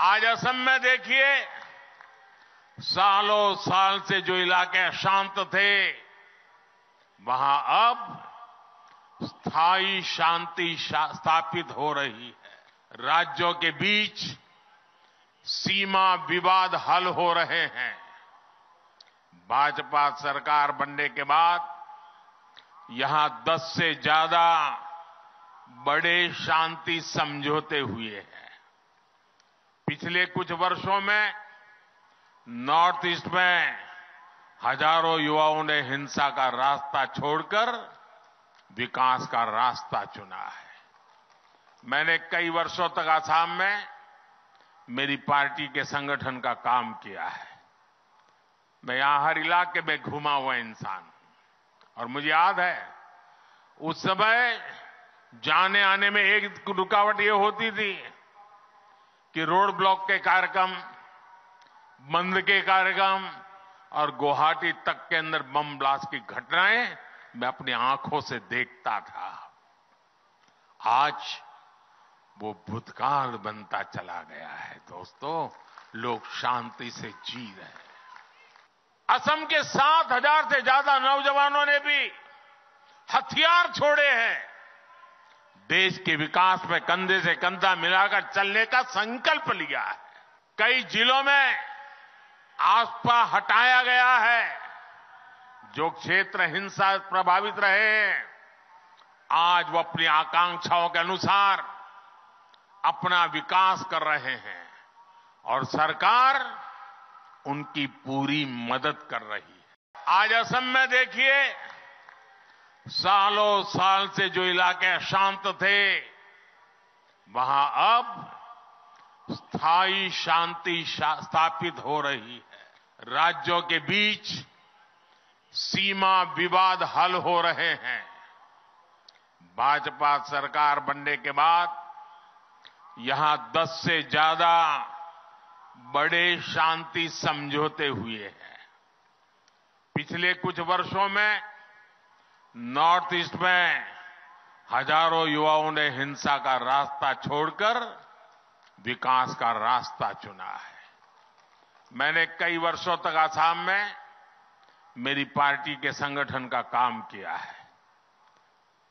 आज असम में देखिए, सालों साल से जो इलाके शांत थे वहां अब स्थायी शांति स्थापित हो रही है। राज्यों के बीच सीमा विवाद हल हो रहे हैं। भाजपा सरकार बनने के बाद यहां 10 से ज्यादा बड़े शांति समझौते हुए हैं। पिछले कुछ वर्षों में नॉर्थ ईस्ट में हजारों युवाओं ने हिंसा का रास्ता छोड़कर विकास का रास्ता चुना है। मैंने कई वर्षों तक असम में मेरी पार्टी के संगठन का काम किया है। मैं यहां हर इलाके में घूमा हुआ इंसान हूं और मुझे याद है उस समय जाने आने में एक रुकावट ये होती थी कि रोड ब्लॉक के कार्यक्रम, बंद के कार्यक्रम और गुवाहाटी तक के अंदर बम ब्लास्ट की घटनाएं मैं अपनी आंखों से देखता था। आज वो भूतकाल बनता चला गया है। दोस्तों, लोग शांति से जी रहे हैं। असम के 7,000 से ज्यादा नौजवानों ने भी हथियार छोड़े हैं। देश के विकास में कंधे से कंधा मिलाकर चलने का संकल्प लिया है। कई जिलों में आफ्स्पा हटाया गया है। जो क्षेत्र हिंसा प्रभावित रहे हैं, आज वो अपनी आकांक्षाओं के अनुसार अपना विकास कर रहे हैं और सरकार उनकी पूरी मदद कर रही है। आज असम में देखिए, सालों साल से जो इलाके शांत थे वहां अब स्थायी शांति स्थापित हो रही है। राज्यों के बीच सीमा विवाद हल हो रहे हैं। भाजपा सरकार बनने के बाद यहां 10 से ज्यादा बड़े शांति समझौते हुए हैं। पिछले कुछ वर्षों में नॉर्थ ईस्ट में हजारों युवाओं ने हिंसा का रास्ता छोड़कर विकास का रास्ता चुना है। मैंने कई वर्षों तक असम में मेरी पार्टी के संगठन का काम किया है।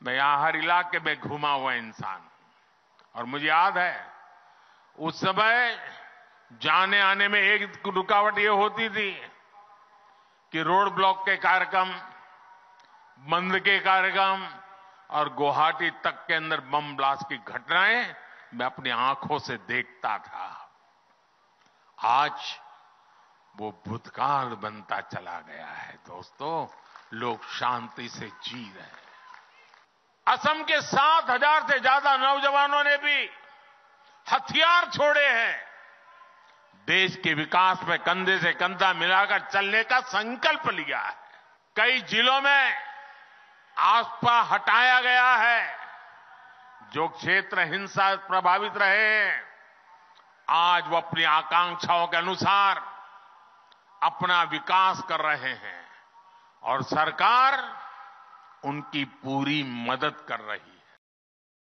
मैं यहां हर इलाके में घूमा हुआ इंसान हूं और मुझे याद है उस समय जाने आने में एक रुकावट ये होती थी कि रोड ब्लॉक के कार्यक्रम, बंद के कार्यक्रम और गुवाहाटी तक के अंदर बम ब्लास्ट की घटनाएं मैं अपनी आंखों से देखता था। आज वो भूतकाल बनता चला गया है। दोस्तों, लोग शांति से जी रहे हैं। असम के 7,000 से ज्यादा नौजवानों ने भी हथियार छोड़े हैं। देश के विकास में कंधे से कंधा मिलाकर चलने का संकल्प लिया है। कई जिलों में आफ्स्पा हटाया गया है। जो क्षेत्र हिंसा प्रभावित रहे हैं, आज वो अपनी आकांक्षाओं के अनुसार अपना विकास कर रहे हैं और सरकार उनकी पूरी मदद कर रही है।